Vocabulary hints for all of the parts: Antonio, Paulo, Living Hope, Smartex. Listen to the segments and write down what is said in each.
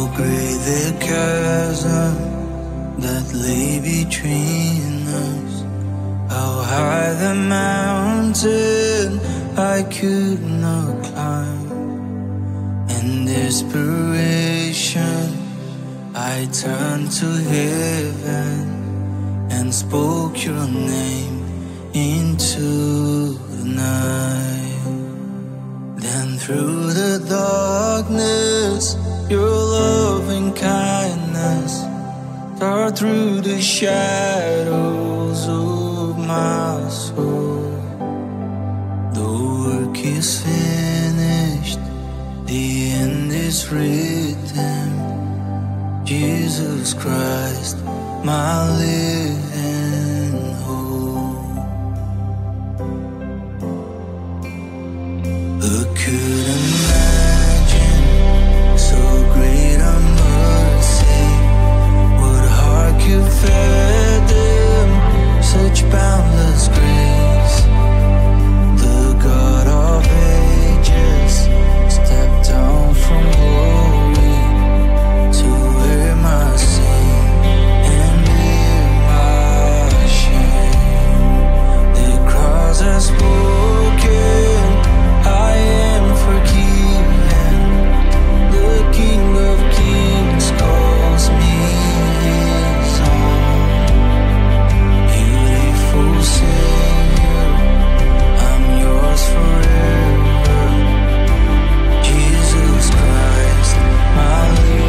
Oh, great the chasm that lay between us, how high the mountain I could not climb. In desperation I turned to heaven and spoke your name into the night. Then through the darkness your loving kindness tore through the shadows of my soul. The work is finished, the end is written. Jesus Christ, my living hope. Who could imagine so great a mercy? What heart could fathom such boundless grace? The God of ages stepped down from glory my sin and bear my shame. The cross has spoken, I am forgiven. The King of Kings calls me his own. Beautiful Savior, I'm yours forever. Jesus Christ, my Lord.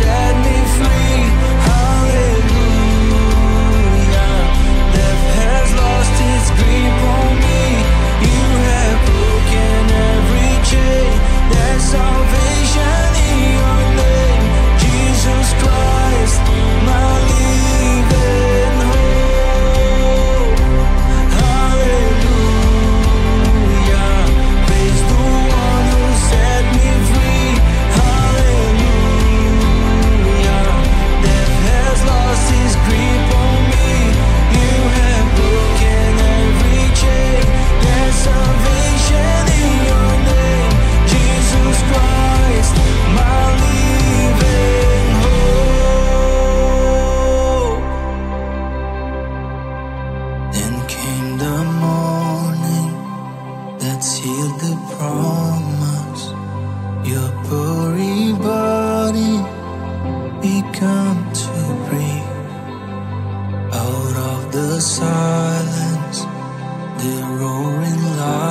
Set me free, hallelujah. Death has lost its grip on me. You have broken every chain. There's salvation in your name, Jesus Christ, my living hope. Hallelujah. Praise the one who set me free, hallelujah. Lost his grip on me. You have broken every chain. There's salvation in your name, Jesus Christ, my living hope. Then came the morning that sealed the promise. Your glory body become to breathe out of the silence, the roaring light.